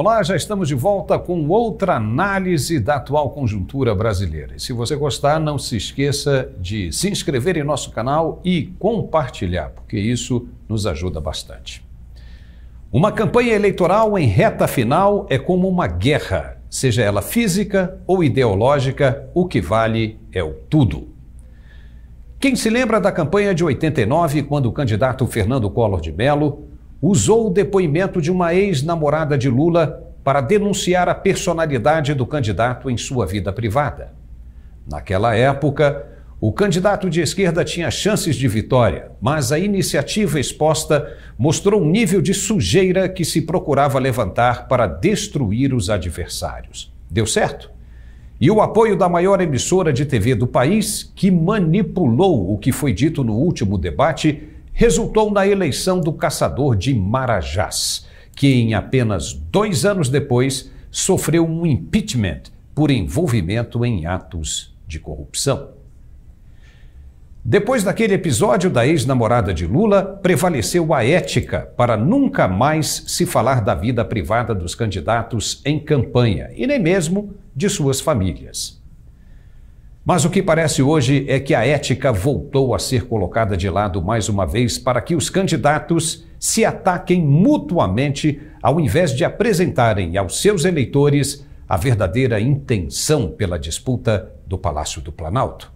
Olá, já estamos de volta com outra análise da atual conjuntura brasileira. E se você gostar, não se esqueça de se inscrever em nosso canal e compartilhar, porque isso nos ajuda bastante. Uma campanha eleitoral em reta final é como uma guerra, seja ela física ou ideológica, o que vale é o tudo. Quem se lembra da campanha de 89, quando o candidato Fernando Collor de Melo usou o depoimento de uma ex-namorada de Lula para denunciar a personalidade do candidato em sua vida privada. Naquela época, o candidato de esquerda tinha chances de vitória, mas a iniciativa exposta mostrou um nível de sujeira que se procurava levantar para destruir os adversários. Deu certo? E o apoio da maior emissora de TV do país, que manipulou o que foi dito no último debate, resultou na eleição do caçador de marajás, que em apenas 2 anos depois sofreu um impeachment por envolvimento em atos de corrupção. Depois daquele episódio da ex-namorada de Lula, prevaleceu a ética para nunca mais se falar da vida privada dos candidatos em campanha e nem mesmo de suas famílias. Mas o que parece hoje é que a ética voltou a ser colocada de lado mais uma vez para que os candidatos se ataquem mutuamente ao invés de apresentarem aos seus eleitores a verdadeira intenção pela disputa do Palácio do Planalto.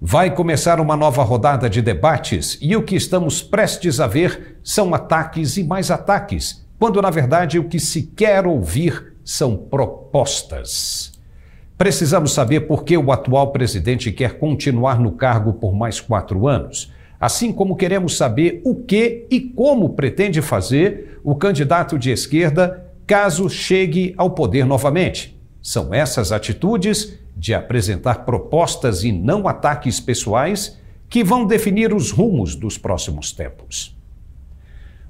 Vai começar uma nova rodada de debates e o que estamos prestes a ver são ataques e mais ataques, quando na verdade o que se quer ouvir são propostas. Precisamos saber por que o atual presidente quer continuar no cargo por mais 4 anos, assim como queremos saber o que e como pretende fazer o candidato de esquerda caso chegue ao poder novamente. São essas atitudes de apresentar propostas e não ataques pessoais que vão definir os rumos dos próximos tempos.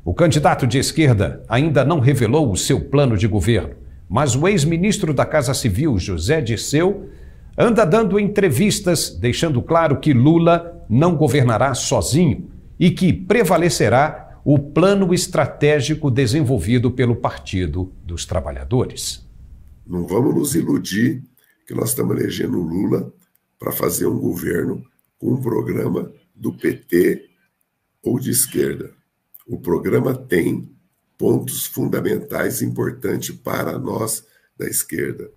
O candidato de esquerda ainda não revelou o seu plano de governo, mas o ex-ministro da Casa Civil, José Dirceu, anda dando entrevistas, deixando claro que Lula não governará sozinho e que prevalecerá o plano estratégico desenvolvido pelo Partido dos Trabalhadores. Não vamos nos iludir que nós estamos elegendo o Lula para fazer um governo com um programa do PT ou de esquerda. O programa tem pontos fundamentais importantes para nós da esquerda.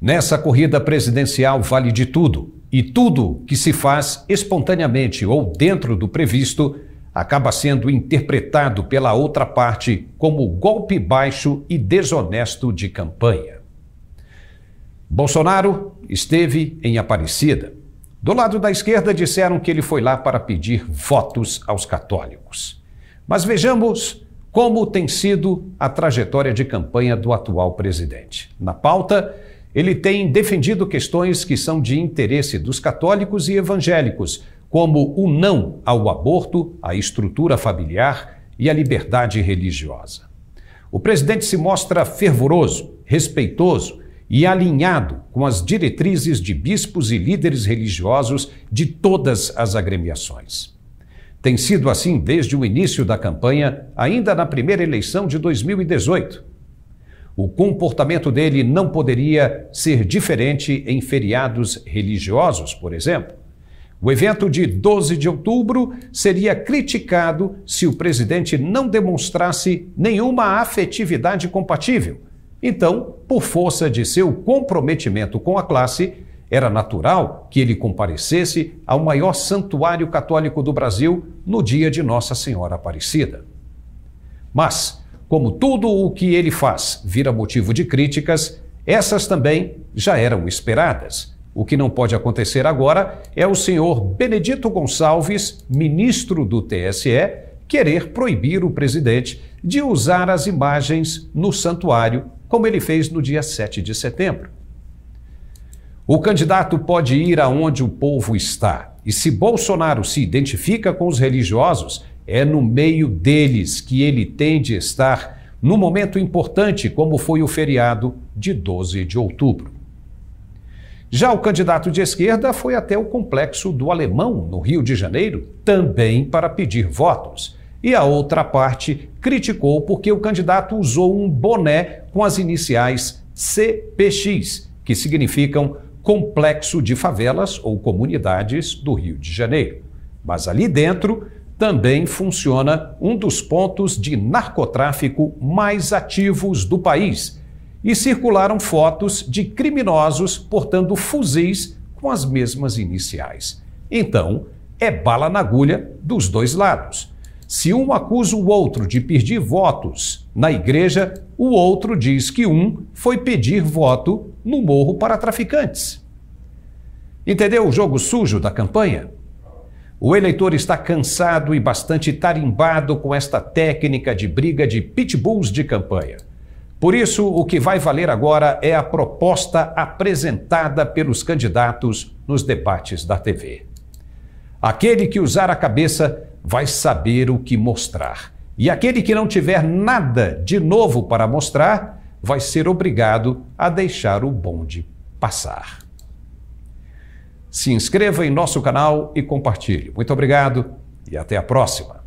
Nessa corrida presidencial vale de tudo, e tudo que se faz espontaneamente ou dentro do previsto acaba sendo interpretado pela outra parte como golpe baixo e desonesto de campanha. Bolsonaro esteve em Aparecida. Do lado da esquerda disseram que ele foi lá para pedir votos aos católicos. Mas vejamos como tem sido a trajetória de campanha do atual presidente. Na pauta, ele tem defendido questões que são de interesse dos católicos e evangélicos, como o não ao aborto, a estrutura familiar e a liberdade religiosa. O presidente se mostra fervoroso, respeitoso e alinhado com as diretrizes de bispos e líderes religiosos de todas as agremiações. Tem sido assim desde o início da campanha, ainda na primeira eleição de 2018. O comportamento dele não poderia ser diferente em feriados religiosos, por exemplo. O evento de 12 de outubro seria criticado se o presidente não demonstrasse nenhuma afetividade compatível. Então, por força de seu comprometimento com a classe, era natural que ele comparecesse ao maior santuário católico do Brasil no dia de Nossa Senhora Aparecida. Mas, como tudo o que ele faz vira motivo de críticas, essas também já eram esperadas. O que não pode acontecer agora é o senhor Benedito Gonçalves, ministro do TSE, querer proibir o presidente de usar as imagens no santuário, como ele fez no dia 7 de setembro. O candidato pode ir aonde o povo está. E se Bolsonaro se identifica com os religiosos, é no meio deles que ele tem de estar num momento importante, como foi o feriado de 12 de outubro. Já o candidato de esquerda foi até o Complexo do Alemão, no Rio de Janeiro, também para pedir votos. E a outra parte criticou porque o candidato usou um boné com as iniciais CPX, que significam Complexo de Favelas ou Comunidades do Rio de Janeiro. Mas ali dentro também funciona um dos pontos de narcotráfico mais ativos do país. E circularam fotos de criminosos portando fuzis com as mesmas iniciais. Então, é bala na agulha dos dois lados. Se um acusa o outro de pedir votos na igreja, o outro diz que um foi pedir voto no morro para traficantes. Entendeu o jogo sujo da campanha? O eleitor está cansado e bastante tarimbado com esta técnica de briga de pitbulls de campanha. Por isso, o que vai valer agora é a proposta apresentada pelos candidatos nos debates da TV. Aquele que usar a cabeça vai saber o que mostrar. E aquele que não tiver nada de novo para mostrar vai ser obrigado a deixar o bonde passar. Se inscreva em nosso canal e compartilhe. Muito obrigado e até a próxima.